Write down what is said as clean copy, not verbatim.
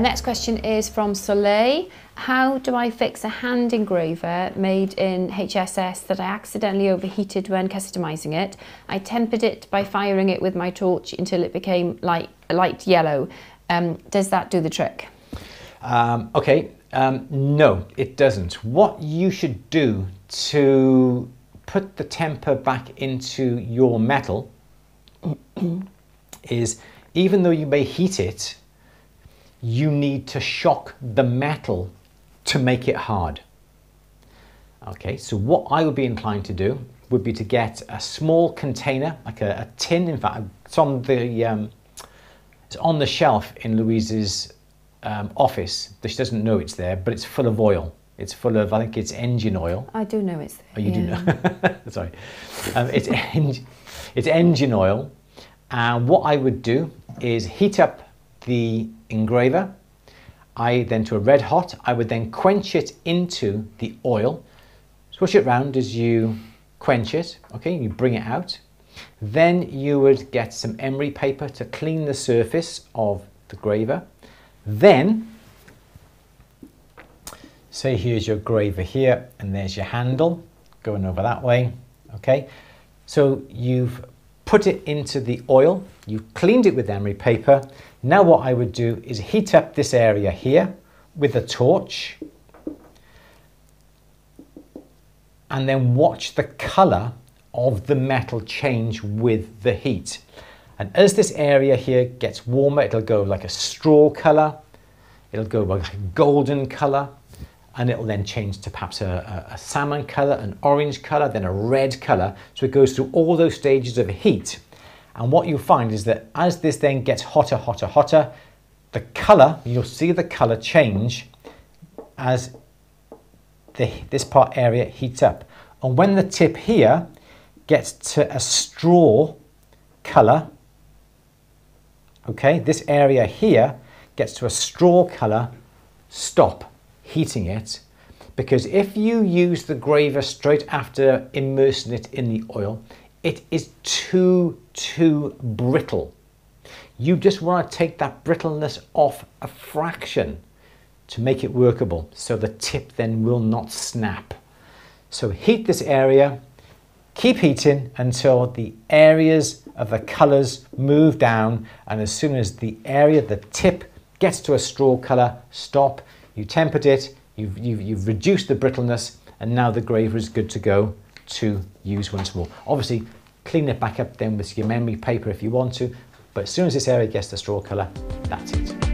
Next question is from Soleil. How do I fix a hand engraver made in HSS that I accidentally overheated when customizing it? I tempered it by firing it with my torch until it became light yellow. Does that do the trick? No, it doesn't. What you should do to put the temper back into your metal is, even though you may heat it, you need to shock the metal to make it hard. Okay, so what I would be inclined to do would be to get a small container, like a tin. In fact, it's on the shelf in Louise's office. She doesn't know it's there, but it's full of oil. It's full of, I think it's engine oil. I do know it's there. Oh, you do know. Sorry. It's engine oil. And what I would do is heat up the engraver. I would then quench it into the oil. Swish it round as you quench it. Okay, you bring it out. Then you would get some emery paper to clean the surface of the graver. Then, say here's your graver here, and there's your handle going over that way. Okay, so you've put it into the oil, you've cleaned it with emery paper. Now what I would do is heat up this area here with a torch, and then watch the color of the metal change with the heat. And as this area here gets warmer, it'll go like a straw color, it'll go like a golden color, and it'll then change to perhaps a salmon color, an orange color, then a red color. So it goes through all those stages of heat. And what you'll find is that as this then gets hotter, hotter, hotter, the color, you'll see the color change as this part area heats up. And when the tip here gets to a straw color, okay, this area here gets to a straw color, stop heating it, because if you use the graver straight after immersing it in the oil, it is too brittle. You just want to take that brittleness off a fraction to make it workable, so the tip then will not snap. So heat this area, keep heating until the areas of the colors move down, and as soon as the tip gets to a straw color, stop. You tempered it, you've reduced the brittleness, and now the graver is good to go to use once more. Obviously, clean it back up then with your emery paper if you want to, but as soon as this area gets the straw color, that's it.